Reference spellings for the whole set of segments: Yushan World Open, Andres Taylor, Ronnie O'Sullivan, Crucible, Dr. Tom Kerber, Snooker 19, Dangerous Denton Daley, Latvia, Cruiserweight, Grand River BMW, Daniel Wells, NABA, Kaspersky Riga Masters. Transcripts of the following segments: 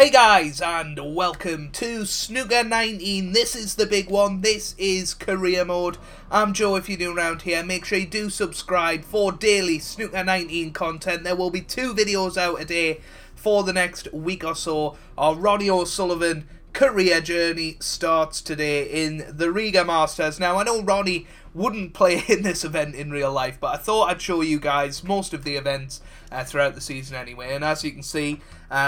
Hey guys, and welcome to Snooker 19. This is the big one. This is career mode. I'm Joe. If you're new around here, make sure you do subscribe for daily Snooker 19 content. There will be two videos out a day for the next week or so. Our Ronnie O'Sullivan career journey starts today in the Riga Masters. Now, I know Ronnie wouldn't play in this event in real life, but I thought I'd show you guys most of the events throughout the season anyway. And as you can see,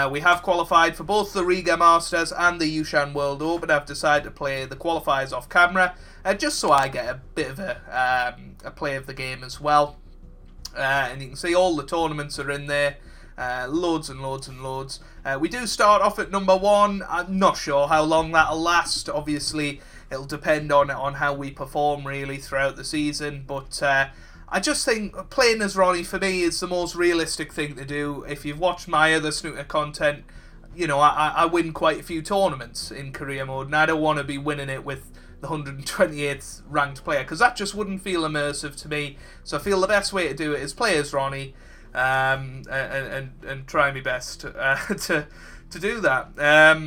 we have qualified for both the Riga Masters and the Yushan World Open. I've decided to play the qualifiers off camera, just so I get a bit of a play of the game as well. And you can see all the tournaments are in there. Loads and loads and loads. We do start off at number one. I'm not sure how long that'll last. Obviously, it'll depend on how we perform really throughout the season. But I just think playing as Ronnie for me is the most realistic thing to do. If you've watched my other snooker content, you know I win quite a few tournaments in career mode, and I don't want to be winning it with the 128th ranked player because that just wouldn't feel immersive to me. So I feel the best way to do it is play as Ronnie. And try my best to do that.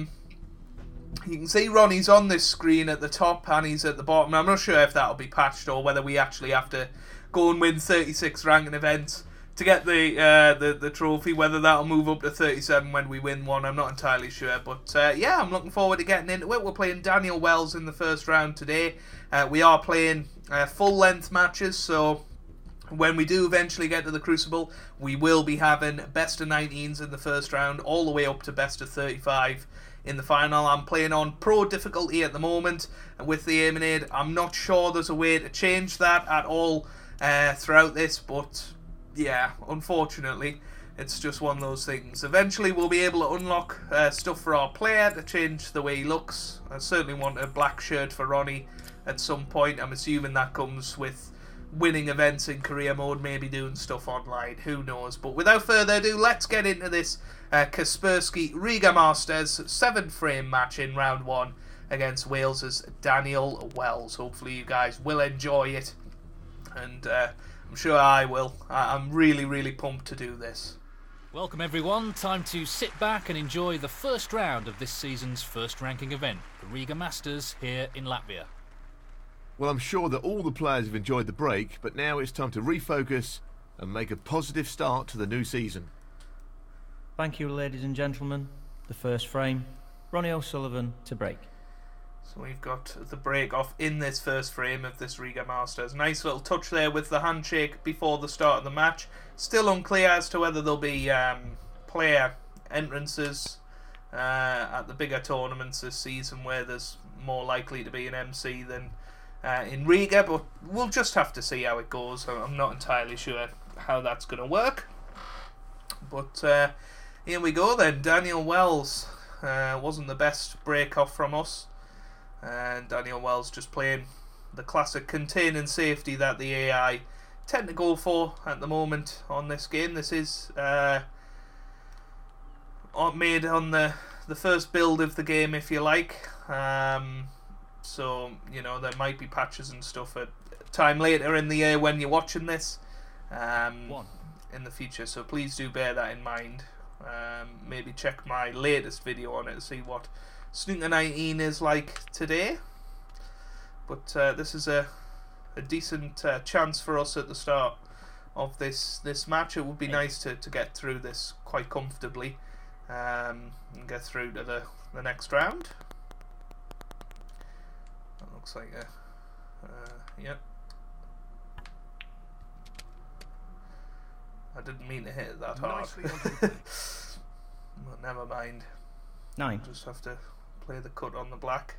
You can see Ronnie's on this screen at the top and he's at the bottom. I'm not sure if that'll be patched or whether we actually have to go and win 36 ranking events to get the trophy. Whether that'll move up to 37 when we win one, I'm not entirely sure. But yeah, I'm looking forward to getting into it. We're playing Daniel Wells in the first round today. We are playing full-length matches, so when we do eventually get to the Crucible, we will be having best of 19s in the first round, all the way up to best of 35 in the final. I'm playing on pro difficulty at the moment with the aiming aid. I'm not sure there's a way to change that at all throughout this, but yeah, unfortunately, it's just one of those things. Eventually, we'll be able to unlock stuff for our player to change the way he looks. I certainly want a black shirt for Ronnie at some point. I'm assuming that comes with winning events in career mode, maybe doing stuff online, who knows. But without further ado, let's get into this Kaspersky Riga Masters 7-frame match in round 1 against Wales's Daniel Wells. Hopefully you guys will enjoy it, and I'm sure I will. I'm really pumped to do this. Welcome everyone, time to sit back and enjoy the first round of this season's first ranking event, the Riga Masters here in Latvia. Well, I'm sure that all the players have enjoyed the break, but now it's time to refocus and make a positive start to the new season. Thank you, ladies and gentlemen. The first frame, Ronnie O'Sullivan to break. So we've got the break off in this first frame of this Riga Masters. Nice little touch there with the handshake before the start of the match. Still unclear as to whether there'll be player entrances at the bigger tournaments this season, where there's more likely to be an MC than in Riga, but we'll just have to see how it goes. I'm not entirely sure how that's going to work. But here we go then. Daniel Wells wasn't the best break off from us. And Daniel Wells just playing the classic contain and safety that the AI tend to go for at the moment on this game. This is made on the first build of the game, if you like. So, you know, there might be patches and stuff at time later in the year when you're watching this in the future. So please do bear that in mind. Maybe check my latest video on it to see what Snooker 19 is like today. But this is a decent chance for us at the start of this match. It would be nice to get through this quite comfortably and get through to the next round. Looks like a yep. I didn't mean to hit it that hard. Well, never mind. 9. Just have to play the cut on the black.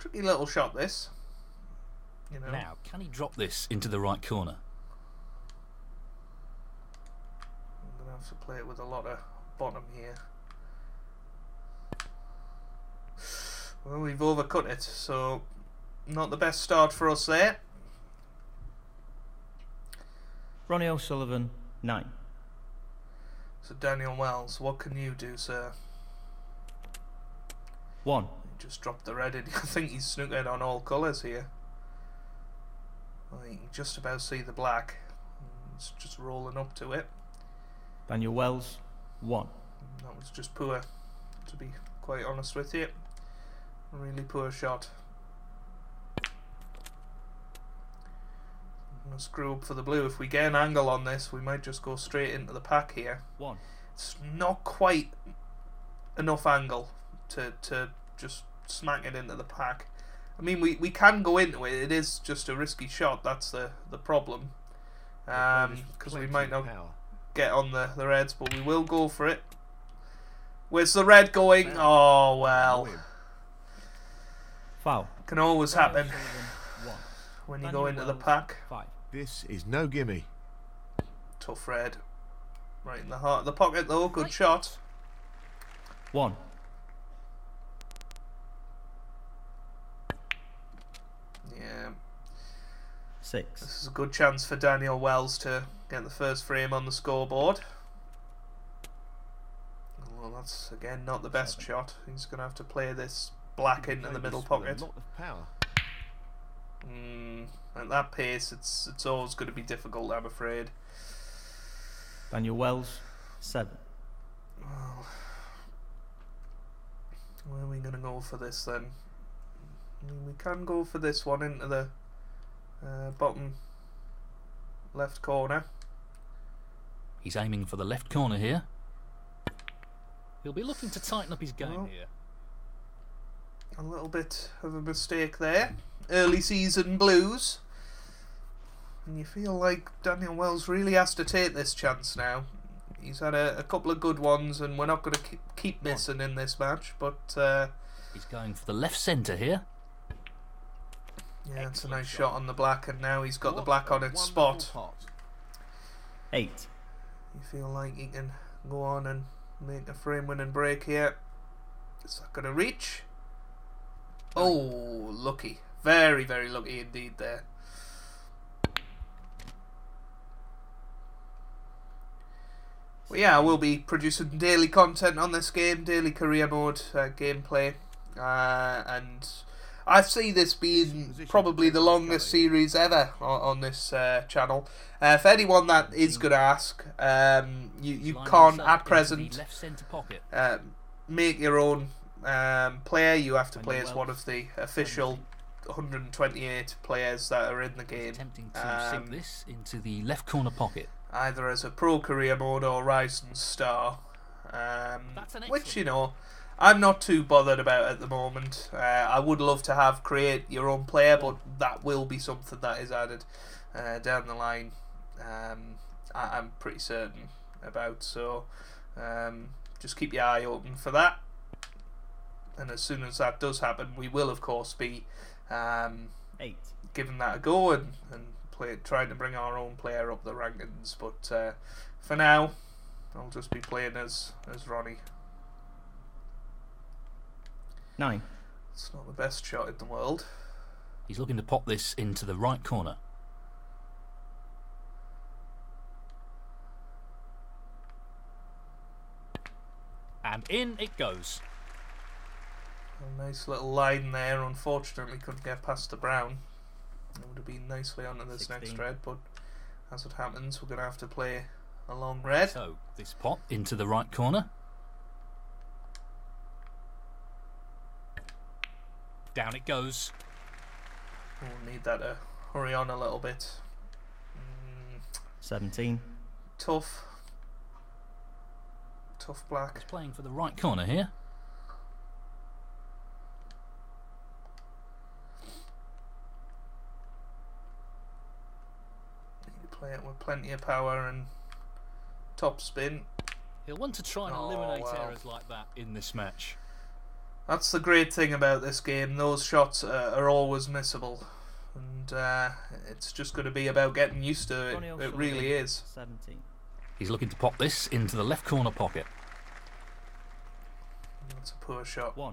Tricky little shot this. You know. Now, can he drop this into the right corner? I'm gonna have to play it with a lot of bottom here. Well, we've overcut it, so not the best start for us there. Ronnie O'Sullivan, 9. So Daniel Wells, what can you do, sir? 1. He just dropped the red in. I think he's snookered on all colours here. Well, you can just about see the black. It's just rolling up to it. Daniel Wells, 1. That was just poor to be quite honest with you. Really poor shot. I'm gonna screw up for the blue. If we get an angle on this, we might just go straight into the pack here. One. It's not quite enough angle to just smack it into the pack. I mean, we can go into it. It is just a risky shot. That's the problem. Because we might not get on the reds, but we will go for it. Where's the red going? Oh, well. Foul. Can always happen when you go into the pack. This is no gimme. Tough red. Right in the heart of the pocket, though. Good shot. One. Yeah. Six. This is a good chance for Daniel Wells to get the first frame on the scoreboard. Well, that's again not the best shot. He's going to have to play this black into the middle pocket. At that pace, it's always going to be difficult, I'm afraid. Daniel Wells, 7. Well, where are we going to go for this then? I mean, we can go for this one into the bottom left corner. He's aiming for the left corner here. He'll be looking to tighten up his game here. A little bit of a mistake there. Early season blues. And you feel like Daniel Wells really has to take this chance now. He's had a couple of good ones, and we're not going to keep missing in this match. But he's going for the left centre here. Yeah, it's a nice shot on the black, and now he's got the black on its spot. 8. You feel like he can go on and make a frame-winning break here. Is that going to reach? Oh, lucky. Very, very lucky indeed there. Well, yeah, I will be producing daily content on this game, daily career mode gameplay. And I see this being probably the longest series ever on this channel. For anyone that is going to ask, you can't at present make your own player. You have to play as one of the official 128 players that are in the game. Attempting to sink this into the left corner pocket. Either as a pro career mode or Rising Star, which, you know, I'm not too bothered about at the moment. I would love to have create your own player, but that will be something that is added down the line. I'm pretty certain about, so just keep your eye open for that. And as soon as that does happen, we will of course be giving that a go and trying to bring our own player up the rankings, but for now, I'll just be playing as Ronnie. 9. It's not the best shot in the world. He's looking to pop this into the right corner. And in it goes. A nice little line there. Unfortunately, couldn't get past the brown. It would have been nicely onto this 16. Next red, but as it happens, we're going to have to play a long red. So, this pop into the right corner. Down it goes. We'll need that to hurry on a little bit. 17. Tough black. He's playing for the right corner here. Play it with plenty of power and top spin. He'll want to try and eliminate errors like that in this match. That's the great thing about this game. Those shots are always missable, and it's just going to be about getting used to it. It really is. 17. He's looking to pop this into the left corner pocket. That's a poor shot. 1.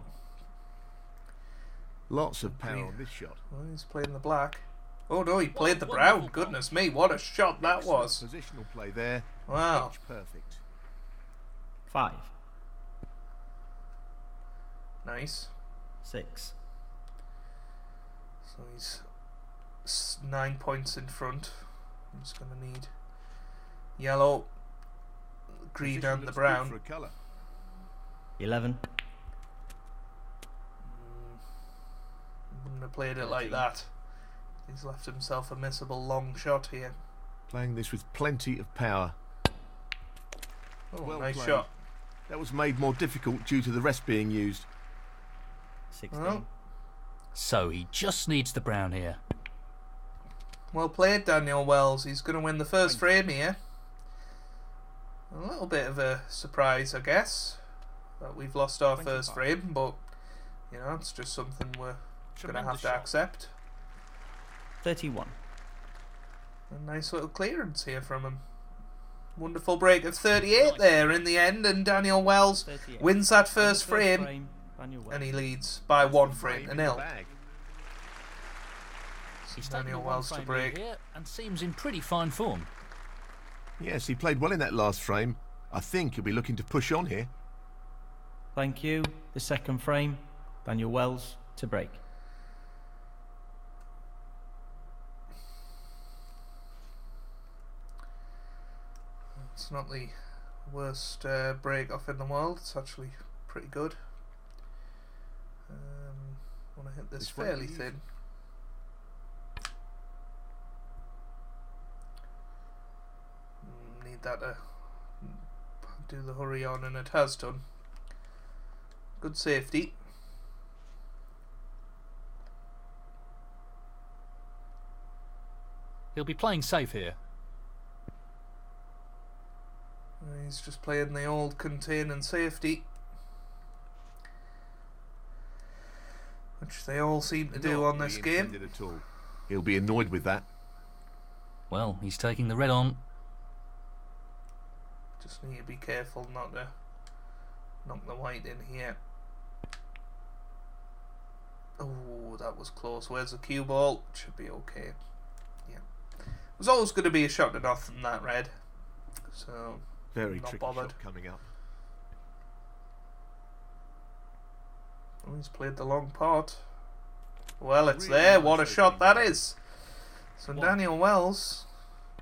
Lots of power on this shot. Well, he's playing the black. Oh no, he played the brown. Goodness me, what a shot that was. Positional play there. Wow. Perfect. 5. Nice. 6. So he's 9 points in front. He's going to need yellow, green and the brown. 11. played it like that. He's left himself a missable long shot here. Playing this with plenty of power. Oh, well nice played. Shot. That was made more difficult due to the rest being used. 16. Oh. So he just needs the brown here. Well played, Daniel Wells. He's going to win the first frame here. A little bit of a surprise, I guess, that we've lost our first frame, but, you know, it's just something we're going to have to accept. 31. A nice little clearance here from him. Wonderful break of 38 there in the end, and Daniel Wells wins that first frame, and he leads by one frame, 1-0. He's Daniel Wells to break. And seems in pretty fine form. Yes, he played well in that last frame. I think he'll be looking to push on here. Thank you. The second frame, Daniel Wells to break. It's not the worst break off in the world. It's actually pretty good. Want to hit this fairly thin. That to do the hurry on, and it has done. Good safety. He'll be playing safe here. He's just playing the old contain and safety, which they all seem to do on this game. At all. He'll be annoyed with that. Well, he's taking the red on. Just need to be careful not to knock the white in here. Oh, that was close. Where's the cue ball? It should be okay. Yeah. It was always going to be a shot to nothing, that red. So, very not bothered. Shot coming up. Oh, he's played the long pot. Well, it's really there. What a shot that is. So, what? Daniel Wells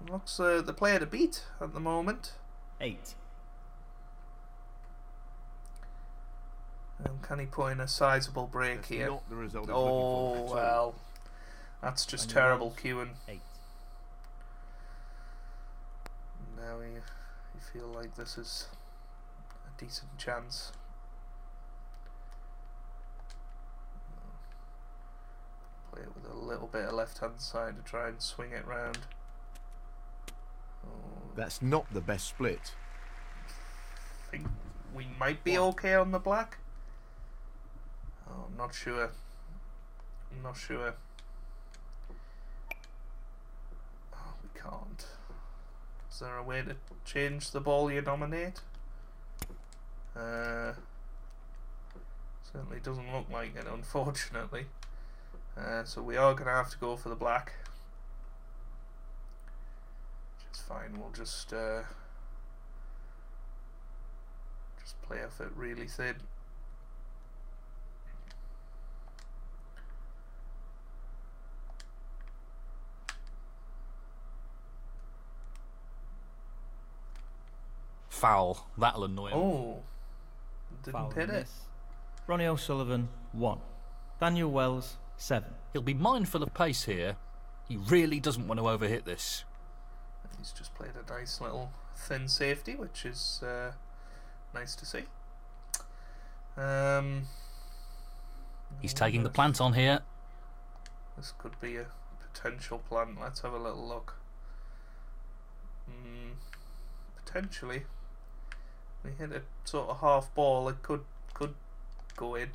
looks the player to beat at the moment. 8. And can he put in a sizable break here? Not the result oh, well. That's just and terrible queuing. 8. Now you feel like this is a decent chance. Play it with a little bit of left-hand side to try and swing it round. That's not the best split. I think we might be okay on the black. Oh, I'm not sure. I'm not sure. Oh, we can't. Is there a way to change the ball you nominate? Certainly doesn't look like it, unfortunately. So we are going to have to go for the black. Fine, we'll just play off it really thin. Foul. That'll annoy him. Oh, didn't pin it. Ronnie O'Sullivan, 1. Daniel Wells, 7. He'll be mindful of pace here. He really doesn't want to overhit this. He's just played a nice little thin safety, which is nice to see. He's taking the plant on here. This could be a potential plant. Let's have a little look. Potentially, we hit a sort of half ball. It could go in.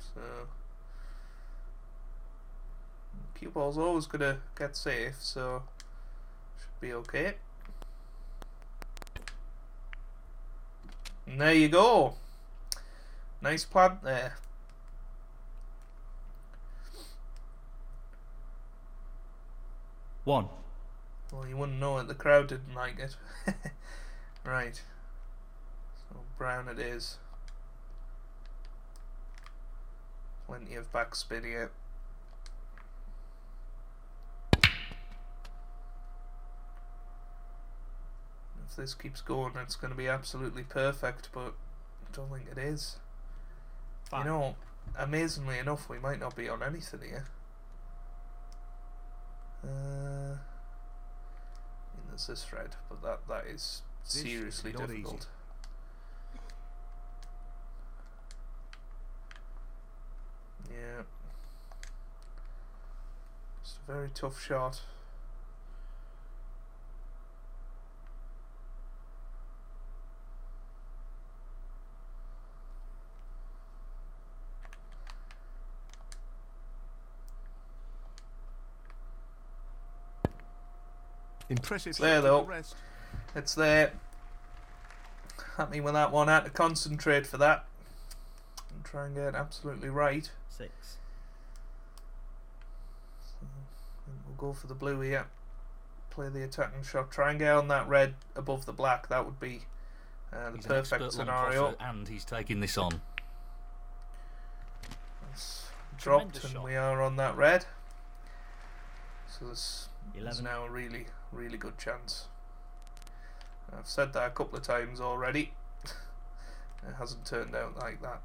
So cue ball's always gonna get safe. So. Be okay. And there you go. Nice plant there. One. Well, you wouldn't know it. The crowd didn't like it. Right. So brown it is. Plenty of backspin here. If this keeps going, it's going to be absolutely perfect, but I don't think it is. Fine. You know, amazingly enough, we might not be on anything here. There's this red, but that is seriously difficult. Easy. Yeah, it's a very tough shot. Impressive. There though, it's there. Happy with that one. I had to concentrate for that and try and get it absolutely right. Six. So we'll go for the blue here. Play the attacking shot. Try and get on that red above the black. That would be the perfect scenario. And he's taking this on. It's dropped, and we are on that red. So there's now a really, really good chance. I've said that a couple of times already. It hasn't turned out like that.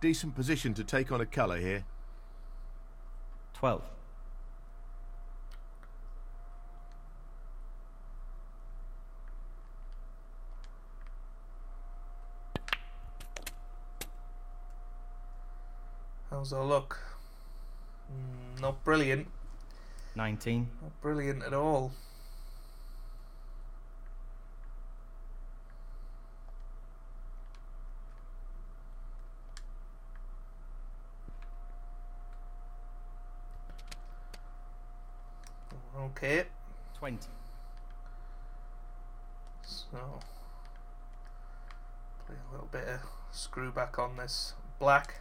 Decent position to take on a colour here. 12. How's our look? Not brilliant. 19. Not brilliant at all. Okay. 20. So play a little bit of screw back on this black.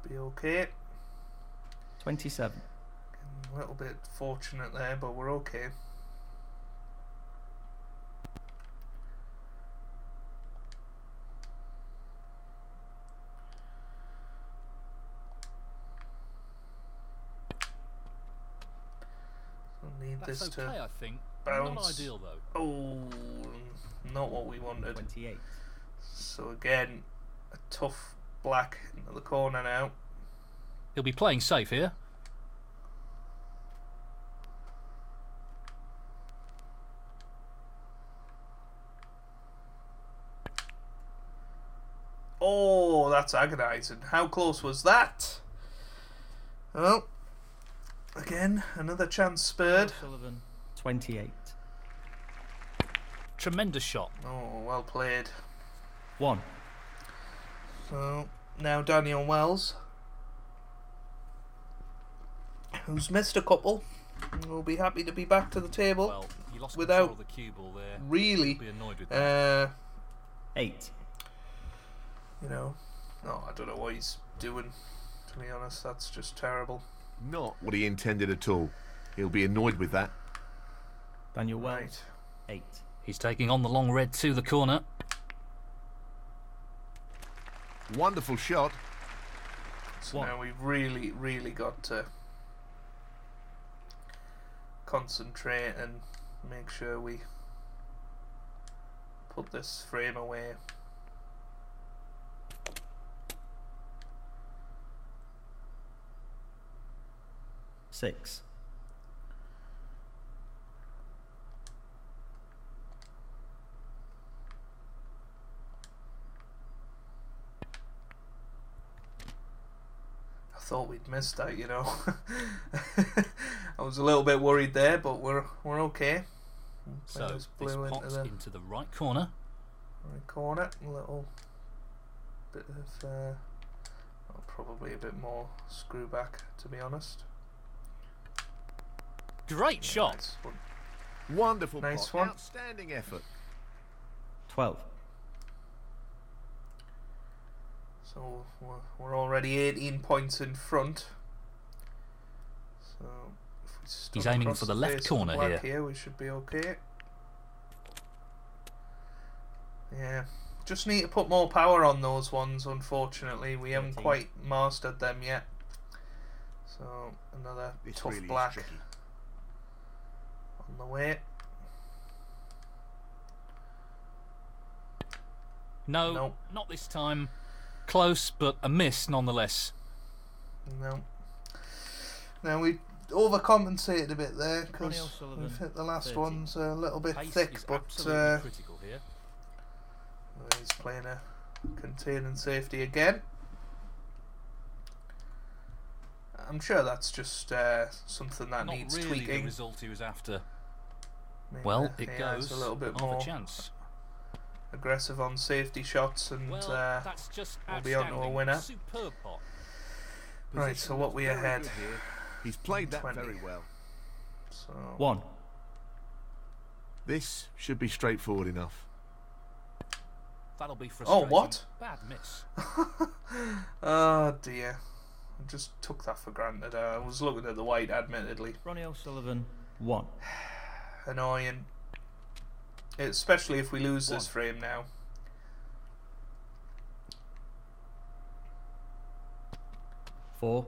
Should be okay. 27. A little bit fortunate there, but we're okay. This okay, to I think. Bounce. Not ideal though. Oh, not what we wanted. 28. So again, a tough black into the corner now. He'll be playing safe here. Oh, that's agonising. How close was that? Well. Again, another chance spurred. O'Sullivan, 28. Tremendous shot. Oh, well played. 1. So, now Daniel Wells, who's missed a couple, will be happy to be back to the table. Well, he lost without control of the cue ball there. Really, be annoyed with that. 8. You know, I don't know what he's doing, to be honest. That's just terrible. Not what he intended at all. He'll be annoyed with that. Daniel Wells, 8. He's taking on the long red to the corner. Wonderful shot. So now we've really, really got to concentrate and make sure we put this frame away. Six. I thought we'd missed that, you know. I was a little bit worried there, but we're okay. So this pops into the right corner. Right corner, a little bit of probably a bit more screw back, to be honest. Great shot. Nice one. Wonderful. Nice one. Outstanding effort. 12. So we're already 18 points in front. So if we he's aiming for the left corner here. We should be okay. Yeah. Just need to put more power on those ones, unfortunately. We haven't quite mastered them yet. So another tough black. On the way. No, not this time. Close, but a miss nonetheless. No. Now we overcompensated a bit there because we've hit the last one's a little bit thick, but critical here. He's playing a contain and safety again. I'm sure that's just something that not needs really tweaking. The result he was after. Maybe well, it goes a little bit more chance. Aggressive on safety shots, and well, that's just we'll be on to a winner. Right, so what we ahead? He's played that 20. Very well. So. One. This should be straightforward enough. That'll be frustrating. Oh, what? Bad miss. Oh dear. I just took that for granted. I was looking at the white, admittedly. Ronnie O'Sullivan, one. Annoying. Especially if we lose this frame now. Four.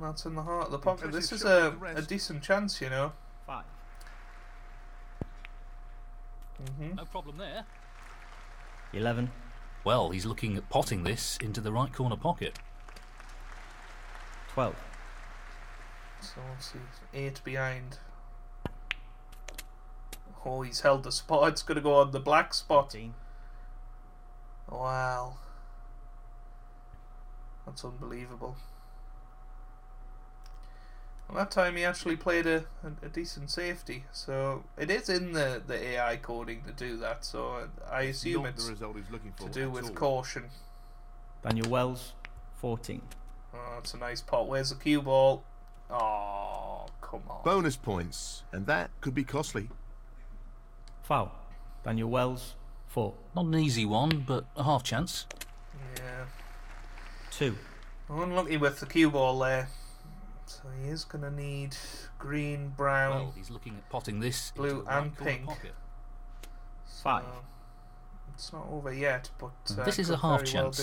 That's in the heart of the pocket. This is a decent chance, you know. Five. Mm-hmm. No problem there. 11. Well, he's looking at potting this into the right corner pocket. 12. So we'll see. 8 behind. Oh, he's held the spot. It's going to go on the black spot. 15. Wow. That's unbelievable. Well, that time he actually played a decent safety, so it is in the AI coding to do that, so I assume it's to do with caution. Daniel Wells, 14. Oh, that's a nice pot. Where's the cue ball? Oh, come on. Bonus points, and that could be costly. Foul. Daniel Wells, 4. Not an easy one, but a half chance. Yeah. 2. Unlucky with the cue ball there. So he is going to need green, brown, well, he's looking at potting this blue and pink. So 5. It's not over yet, but this is a half chance.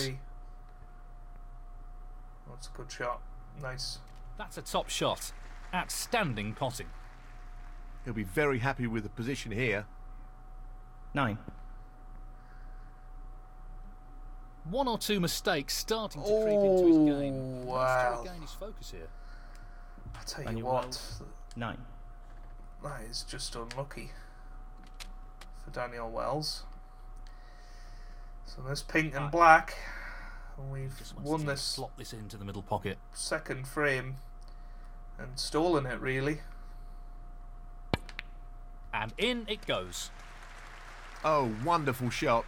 That's a good shot. Nice. That's a top shot. Outstanding potting. He'll be very happy with the position here. 9. One or two mistakes starting to creep into his game. Wow. He's trying to gain his focus here. I tell you what, 9. That is just unlucky for Daniel Wells. So there's pink and black, and we've won this. Slot this into the middle pocket. Second frame, and stolen it really. And in it goes. Oh, wonderful shot!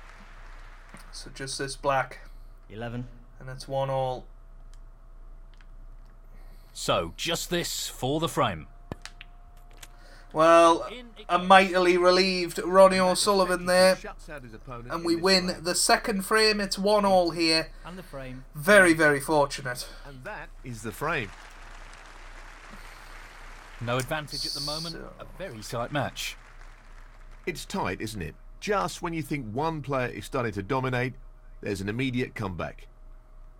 So just this black. 11. And it's 1-all. So, just this for the frame. Well, a mightily relieved Ronnie O'Sullivan there. And we win the second frame. It's 1-all here. And the frame. Very, very fortunate. And that is the frame. No advantage at the moment. So. A very tight match. It's tight, isn't it? Just when you think one player is starting to dominate, there's an immediate comeback.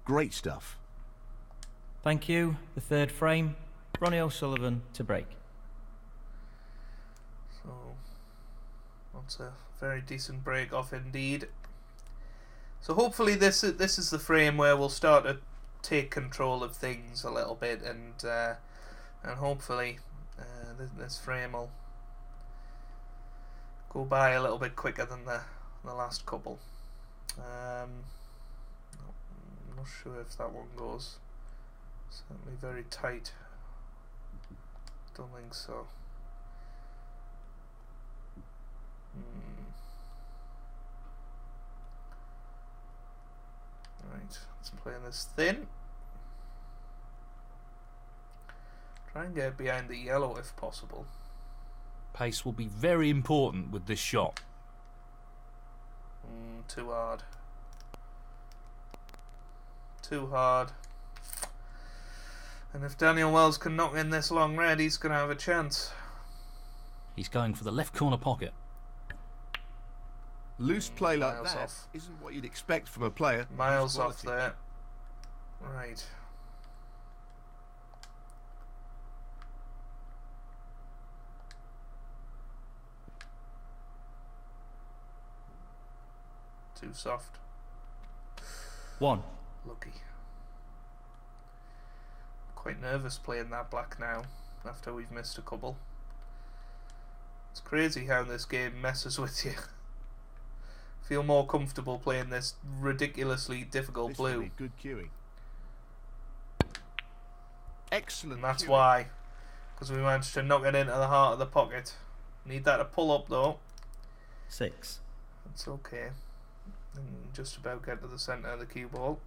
Great stuff. Thank you. The third frame, Ronnie O'Sullivan to break. So, that's a very decent break off indeed. So hopefully this is the frame where we'll start to take control of things a little bit, and hopefully this frame will go by a little bit quicker than the last couple. I'm not sure if that one goes. Certainly very tight. Don't think so. Right, let's play this thin. Try and get behind the yellow if possible. Pace will be very important with this shot. Too hard. Too hard. And if Daniel Wells can knock in this long red, he's going to have a chance. He's going for the left corner pocket. Loose play like that isn't what you'd expect from a player. Miles off there. Right. Too soft. One. Lucky. Quite nervous playing that black now, after we've missed a couple. It's crazy how this game messes with you. Feel more comfortable playing this ridiculously difficult this blue. Good queuing. Excellent. And that's queuing. Why. Because we managed to knock it into the heart of the pocket. Need that to pull up though. Six. That's okay. And just about get to the centre of the cue ball.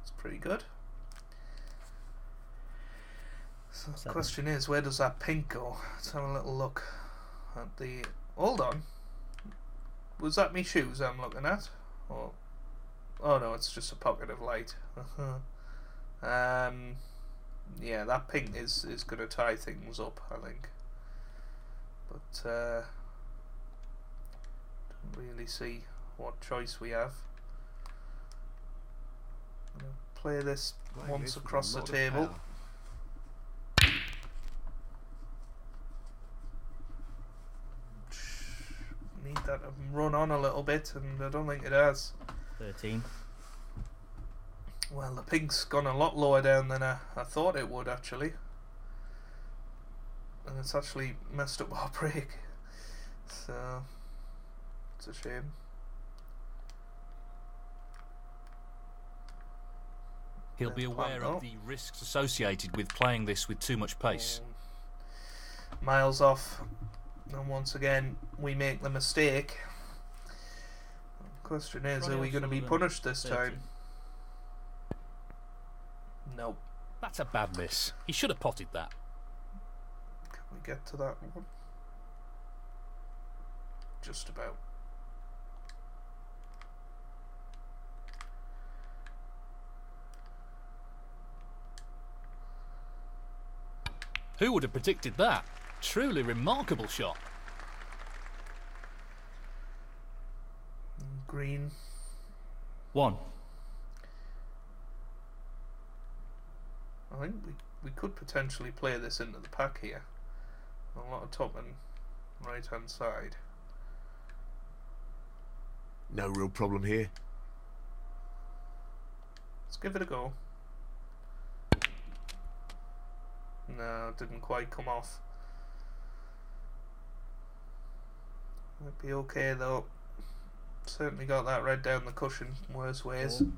It's pretty good. So the question is, where does that pink go? Let's have a little look at the... Hold on. Was that me shoes I'm looking at? Or... Oh no, it's just a pocket of light. Yeah, that pink is going to tie things up, I think. But don't really see what choice we have. I'm going to play this once across the table. Need that to run on a little bit, and I don't think it has. 13. Well, the pink's gone a lot lower down than I thought it would, actually. And it's actually messed up our break. So, it's a shame. He'll be aware of the risks associated with playing this with too much pace. Miles off. And once again, we make the mistake. The question is, are we going to be punished this time? Nope. That's a bad miss. He should have potted that. Can we get to that one? Just about. Who would have predicted that? Truly remarkable shot. Green. One. I think we could potentially play this into the pack here. A lot of top and right hand side. No real problem here. Let's give it a go. No, it didn't quite come off. Might be okay though. Certainly got that red down the cushion, worse ways. Oh.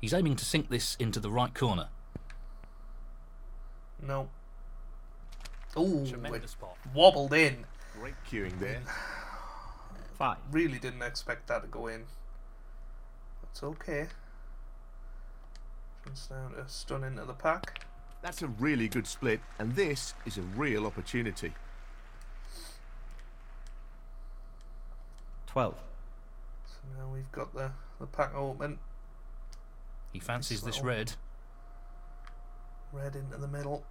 He's aiming to sink this into the right corner. No. Ooh, it wobbled in. Great queuing there. Five. Really didn't expect that to go in. It's okay. Just now to stun into the pack. That's a really good split, and this is a real opportunity. 12. So now we've got the pack open. He fancies this red. Red into the middle.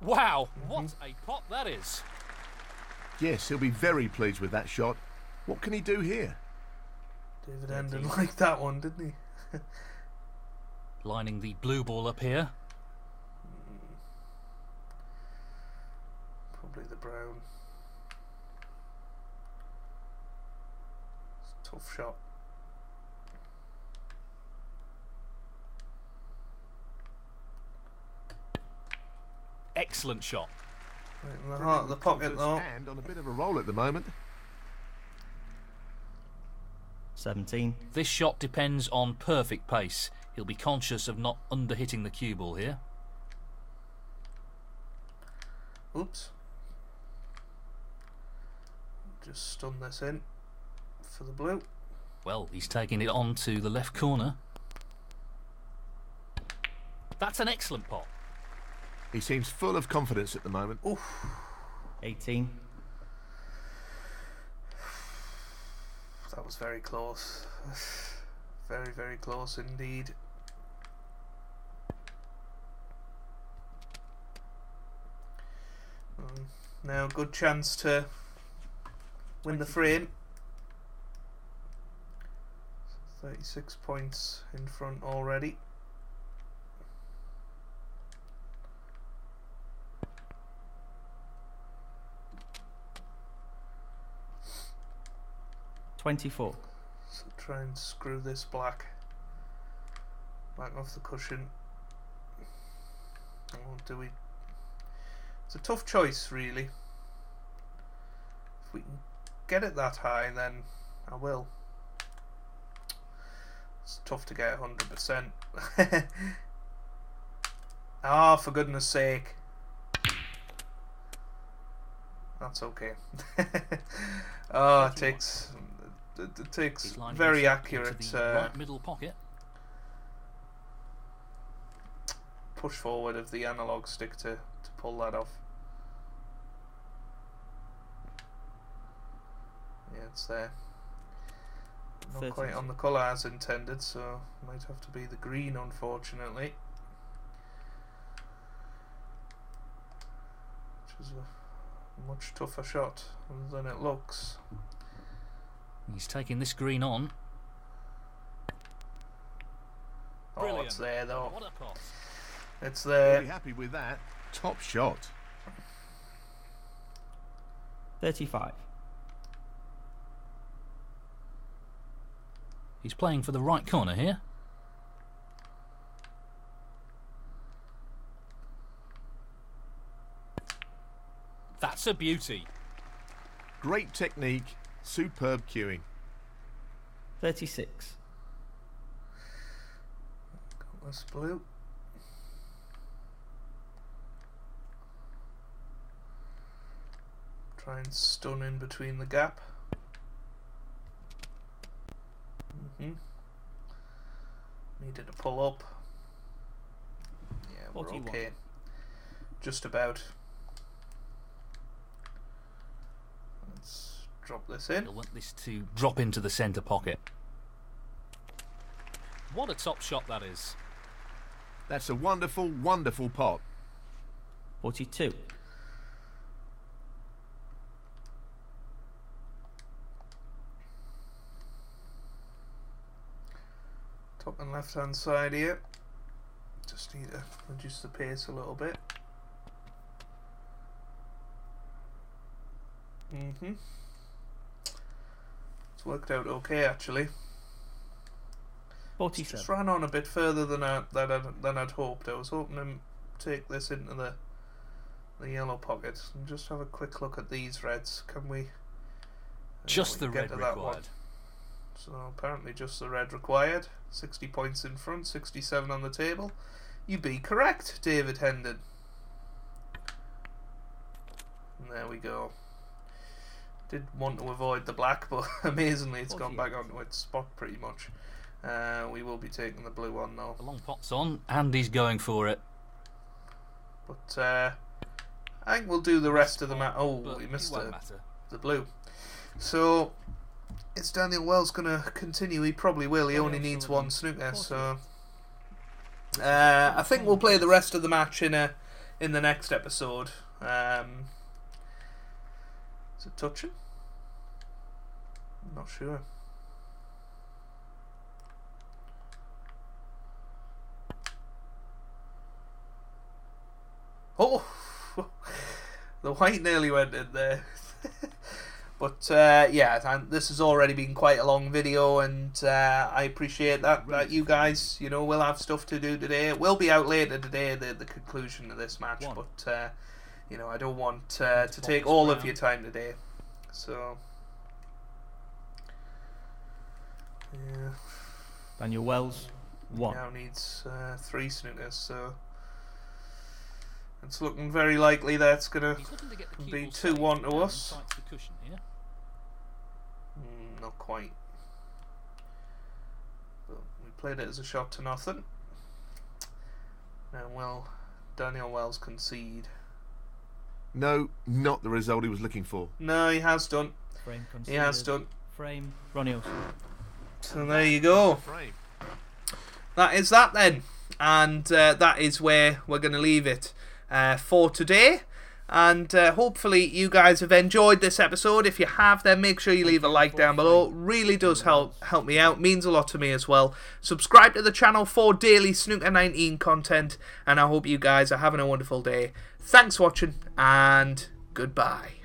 Wow, what a pot that is. Yes, he'll be very pleased with that shot. What can he do here? David Endon liked that one, didn't he? Lining the blue ball up here. Probably the brown. It's a tough shot. Excellent shot. Right in the heart of the pocket, though. And on a bit of a roll at the moment. 17. This shot depends on perfect pace. He'll be conscious of not underhitting the cue ball here. Oops. Just stun this in for the blue. Well, he's taking it on to the left corner. That's an excellent pot. He seems full of confidence at the moment. Oof. 18. That was very close. Very, very close indeed. No, good chance to win the frame. 36 points in front already. So try and screw this black off the cushion. Or do we? It's a tough choice, really. If we can get it that high, then I will. It's tough to get 100%. Ah, for goodness sake. That's okay. Oh, it takes. It takes very accurate middle pocket push forward of the analog stick to pull that off. Yeah, it's there. Not quite on the colour as intended, so might have to be the green, unfortunately. Which is a much tougher shot than it looks. He's taking this green on. Brilliant. Oh, it's there though. What a cross. It's there. Really happy with that. Top shot. 35. He's playing for the right corner here. That's a beauty. Great technique. Superb queuing. 36. Got this blue. Try and stun in between the gap. Needed to pull up. Yeah, we're okay. Just about. Drop this in. I want this to drop into the centre pocket. What a top shot that is. That's a wonderful, wonderful pot. 42. Top and left hand side here. Just need to reduce the pace a little bit. Worked out okay actually. 47. Just ran on a bit further than I'd hoped. I was hoping to take this into the yellow pocket and just have a quick look at these reds. Can we? Just the red required. So apparently just the red required. 60 points in front, 67 on the table. You be correct, David Hendon. And there we go. Did want to avoid the black, but amazingly it's gone back onto its spot pretty much. We will be taking the blue on though. The long pot's on, and he's going for it. But I think we'll do the rest of the match. Oh, we missed the blue. So is Daniel Wells going to continue? He probably will. He only needs one snooker, so I think we'll play the rest of the match in the next episode. Is it touching? I'm not sure. Oh! The white nearly went in there. But yeah, this has already been quite a long video, and I appreciate that you guys, you know, will have stuff to do today. It will be out later today, the conclusion of this match, but... you know, I don't want to take all of your time today, so yeah. Daniel Wells now needs three snookers, so it's looking very likely that's gonna be 2-1 to us. Not quite. But we played it as a shot to nothing, and well, Daniel Wells concede. No, not the result he was looking for. No, he has done. Frame he has done. Frame, Ronnie O'Sullivan. So there you go. That is that then. And that is where we're going to leave it for today. And hopefully you guys have enjoyed this episode. If you have, then make sure you leave a like down below. Really does help me out. Means a lot to me as well. Subscribe to the channel for daily Snooker 19 content. And I hope you guys are having a wonderful day. Thanks for watching and goodbye.